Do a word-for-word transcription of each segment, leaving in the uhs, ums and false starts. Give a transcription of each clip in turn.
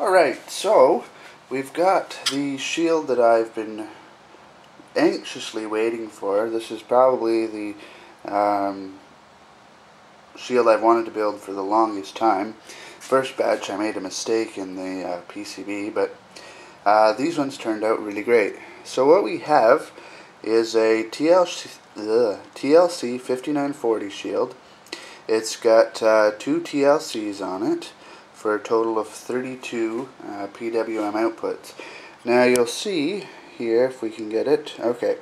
Alright, so we've got the shield that I've been anxiously waiting for. This is probably the um, shield I've wanted to build for the longest time. First batch I made a mistake in the uh, P C B, but uh, these ones turned out really great. So what we have is a T L C fifty-nine forty shield. It's got uh, two T L Cs on it, for a total of thirty-two uh, P W M outputs. Now you'll see here, if we can get it, okay,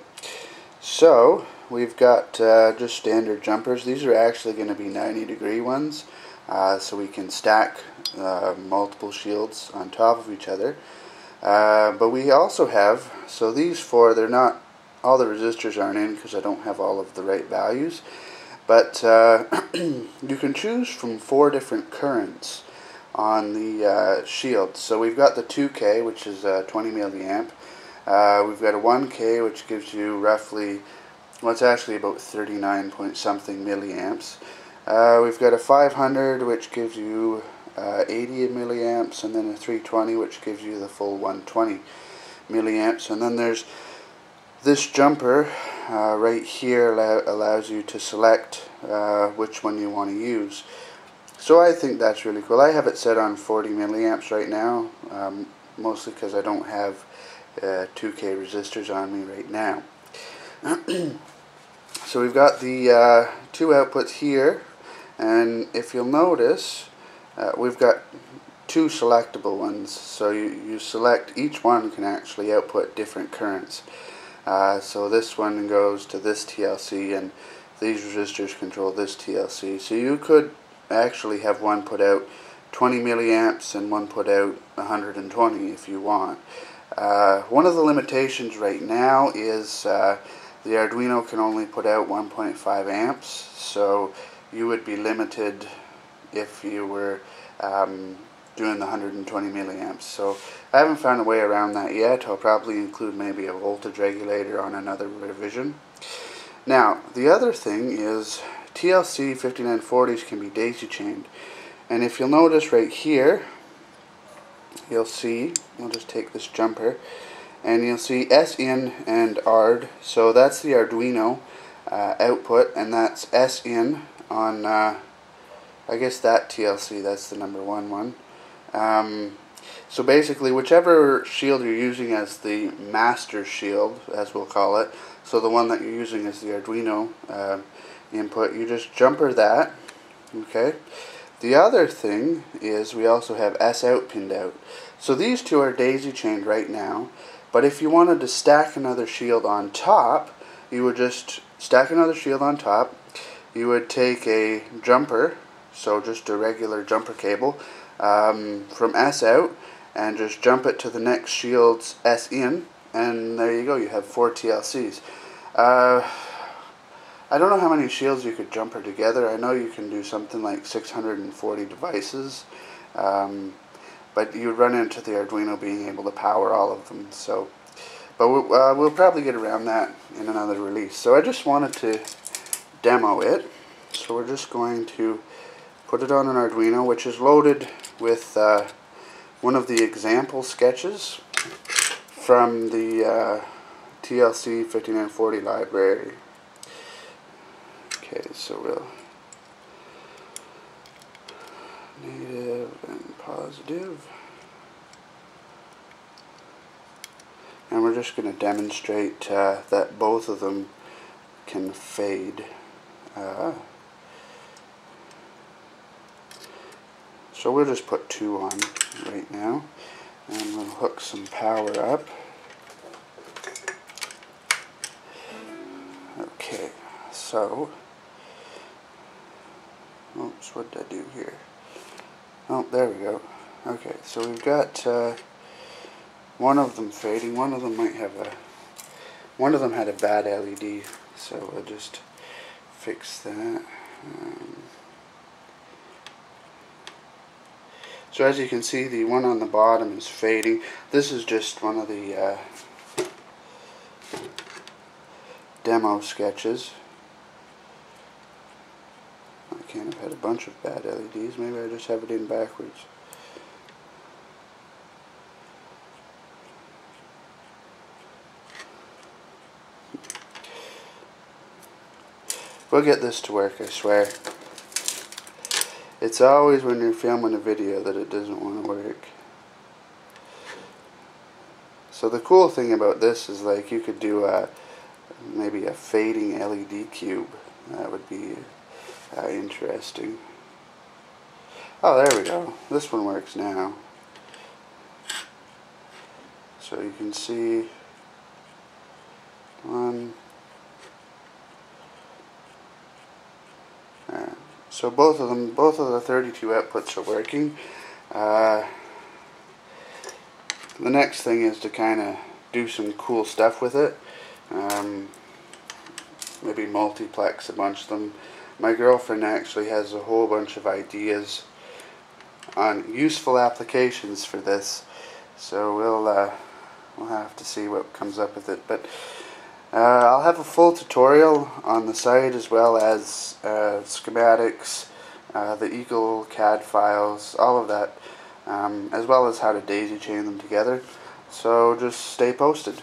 so we've got uh, just standard jumpers. These are actually going to be ninety degree ones, uh, so we can stack uh, multiple shields on top of each other. Uh, but we also have, so these four, they're not, all the resistors aren't in because I don't have all of the right values, but uh, you can choose from four different currents on the uh, shield. So we've got the two K, which is uh, twenty milliamp. Uh, we've got a one K, which gives you roughly, well, it's actually about thirty-nine point something milliamps. Uh, we've got a five hundred, which gives you uh, eighty milliamps, and then a three twenty, which gives you the full one hundred twenty milliamps. And then there's this jumper uh, right here, allows you to select uh, which one you want to use. So I think that's really cool. I have it set on forty milliamps right now, um, mostly because I don't have uh, two K resistors on me right now. So we've got the uh, two outputs here, and if you'll notice, uh, we've got two selectable ones. So you, you select, each one can actually output different currents. Uh, so this one goes to this T L C, and these resistors control this T L C. So you could actually have one put out twenty milliamps and one put out one hundred twenty if you want. Uh, one of the limitations right now is uh, the Arduino can only put out one point five amps, so you would be limited if you were um, doing the one hundred twenty milliamps. So I haven't found a way around that yet. I'll probably include maybe a voltage regulator on another revision. Now, the other thing is T L C fifty-nine forties can be daisy chained, and if you'll notice right here, you'll see, we'll just take this jumper, and you'll see S I N and A R D. So that's the Arduino uh, output, and that's S I N on uh, I guess that T L C, that's the number one one. Um, so basically whichever shield you're using as the master shield, as we'll call it, so the one that you're using is the Arduino uh, input, you just jumper that. Okay, the other thing is we also have S out pinned out, so these two are daisy chained right now, but if you wanted to stack another shield on top, you would just stack another shield on top, you would take a jumper, so just a regular jumper cable um, from S out, and just jump it to the next shield's S in, and there you go, you have four T L Cs. uh, I don't know how many shields you could jumper together. I know you can do something like six hundred forty devices, um, but you run into the Arduino being able to power all of them. So, but we'll, uh, we'll probably get around that in another release. So I just wanted to demo it. So we're just going to put it on an Arduino, which is loaded with uh, one of the example sketches from the uh, T L C fifty-nine forty library. Okay, so we'll negative and positive, and we're just going to demonstrate uh, that both of them can fade. Uh, so we'll just put two on right now, and we'll hook some power up. Okay, so. Oops, what did I do here? Oh, there we go. Okay, so we've got uh, one of them fading. One of them might have a... One of them had a bad L E D, so we'll just fix that. Um, so as you can see, the one on the bottom is fading. This is just one of the uh, demo sketches. I can't have had a bunch of bad L E Ds. Maybe I just have it in backwards. We'll get this to work, I swear. It's always when you're filming a video that it doesn't want to work. So the cool thing about this is, like, you could do a, maybe a fading L E D cube. That would be uh, interesting. Oh, there we go. This one works now. So you can see one. Alright. So both of them, both of the thirty-two outputs are working. Uh, the next thing is to kind of do some cool stuff with it. Um, maybe multiplex a bunch of them. My girlfriend actually has a whole bunch of ideas on useful applications for this. So we'll uh, we'll have to see what comes up with it. But uh, I'll have a full tutorial on the site, as well as uh, schematics, uh, the Eagle C A D files, all of that, um, as well as how to daisy chain them together. So just stay posted.